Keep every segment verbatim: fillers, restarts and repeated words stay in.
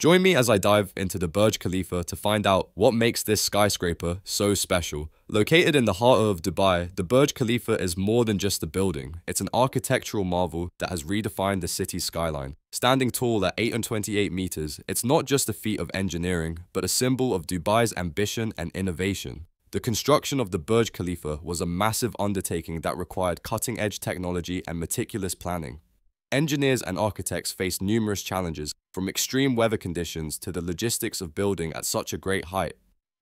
Join me as I dive into the Burj Khalifa to find out what makes this skyscraper so special. Located in the heart of Dubai, the Burj Khalifa is more than just a building. It's an architectural marvel that has redefined the city's skyline. Standing tall at eight hundred twenty-eight meters, it's not just a feat of engineering, but a symbol of Dubai's ambition and innovation. The construction of the Burj Khalifa was a massive undertaking that required cutting-edge technology and meticulous planning. Engineers and architects faced numerous challenges, from extreme weather conditions to the logistics of building at such a great height.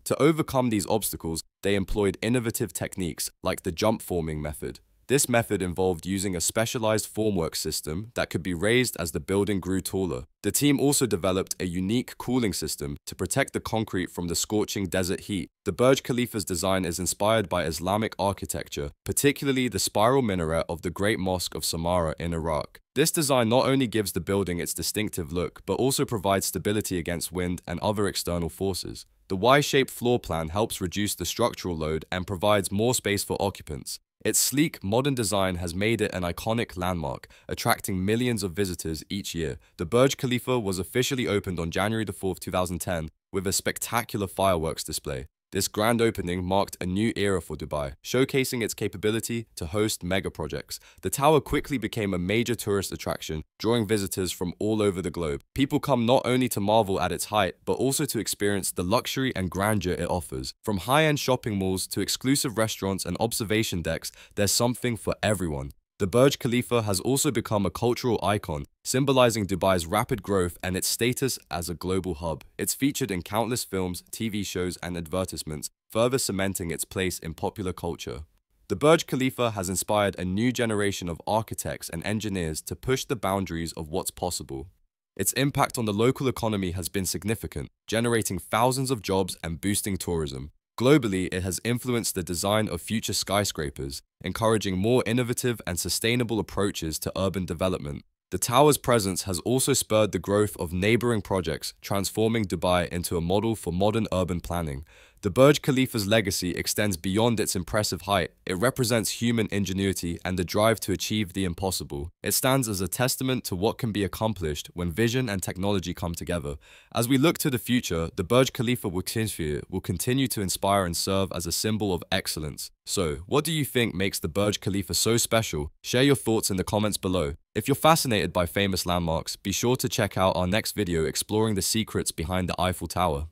To overcome these obstacles, they employed innovative techniques like the jump forming method. This method involved using a specialized formwork system that could be raised as the building grew taller. The team also developed a unique cooling system to protect the concrete from the scorching desert heat. The Burj Khalifa's design is inspired by Islamic architecture, particularly the spiral minaret of the Great Mosque of Samarra in Iraq. This design not only gives the building its distinctive look, but also provides stability against wind and other external forces. The Y-shaped floor plan helps reduce the structural load and provides more space for occupants. Its sleek, modern design has made it an iconic landmark, attracting millions of visitors each year. The Burj Khalifa was officially opened on January the fourth, two thousand ten, with a spectacular fireworks display. This grand opening marked a new era for Dubai, showcasing its capability to host mega projects. The tower quickly became a major tourist attraction, drawing visitors from all over the globe. People come not only to marvel at its height, but also to experience the luxury and grandeur it offers. From high-end shopping malls to exclusive restaurants and observation decks, there's something for everyone. The Burj Khalifa has also become a cultural icon, symbolizing Dubai's rapid growth and its status as a global hub. It's featured in countless films, T V shows, and advertisements, further cementing its place in popular culture. The Burj Khalifa has inspired a new generation of architects and engineers to push the boundaries of what's possible. Its impact on the local economy has been significant, generating thousands of jobs and boosting tourism. Globally, it has influenced the design of future skyscrapers, encouraging more innovative and sustainable approaches to urban development. The tower's presence has also spurred the growth of neighboring projects, transforming Dubai into a model for modern urban planning. The Burj Khalifa's legacy extends beyond its impressive height. It represents human ingenuity and the drive to achieve the impossible. It stands as a testament to what can be accomplished when vision and technology come together. As we look to the future, the Burj Khalifa will continue to inspire and serve as a symbol of excellence. So, what do you think makes the Burj Khalifa so special? Share your thoughts in the comments below. If you're fascinated by famous landmarks, be sure to check out our next video exploring the secrets behind the Eiffel Tower.